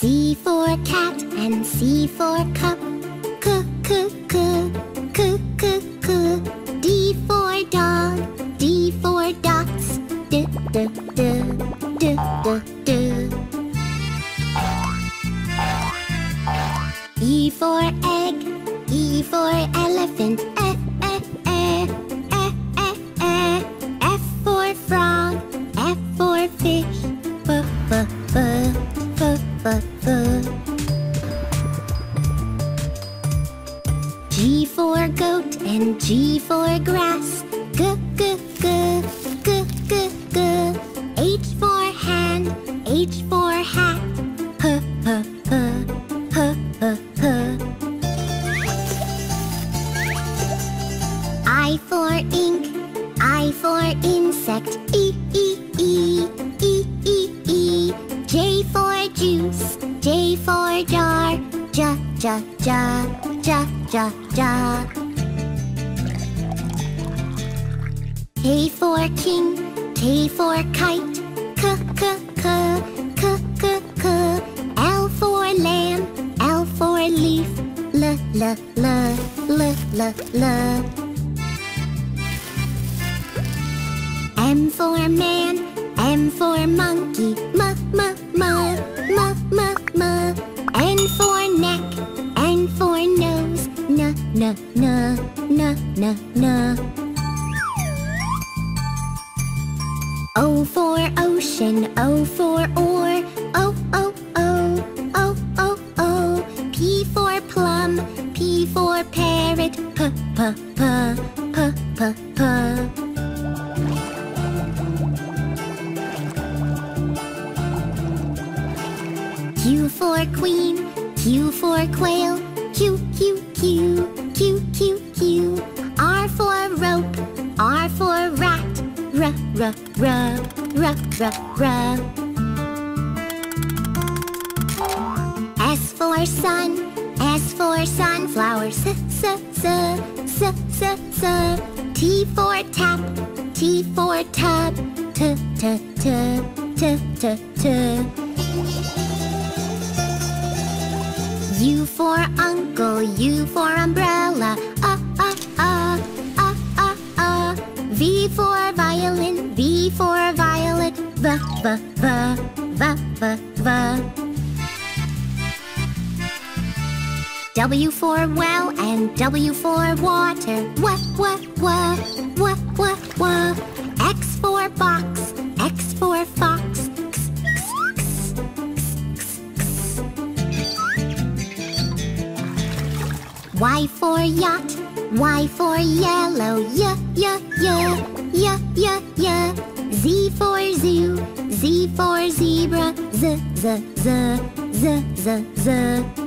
C for cat and C for cup. C, c, c, c, c, c. D for dog, D for dots. D, d, d, d, d, d. E for egg, E for elephant. E, e, e, e, e, e. F for frog, F for fish. F, f, f. G for goat and G for grass. G, g, g, g, g, g. H for hand, H for hat. H, h, h, h, h, h. I for ink, I for insect. E, e, e, e, e, e. J for juice, J for jar. J, j, j, j, j, j. K for king, K for kite. K, k, k, k, k, k. L for lamb, L for leaf. L, l, l, l, l, l. M for man, M for monkey. M, m, m, m, m, m. N for neck, N for nose. N, n, n, n, n, n. O for ocean, O for oar. O, o, o, o, o, o. P for plum, P for parrot. P, p, p, p, p, p. Q for queen, Q for quail. Q, Q, Q, Q, Q, Q. R for rope, R for rat. R, r, r, r, r, r. S for sun, S for sunflower. S, s, s, s, s, s. T for tap, T for tub. T, t, t, t, t, t. U for uncle, U for umbrella. V for violin, V for violet. V, v, v, v, v, v. W for well and W for water. W, w, w, w, w, w. X for box, X for fox. Y for yacht, Y for yellow. Y, y, y, y, y, y. Z for zoo, Z for zebra. Z, z, z, z, z, z.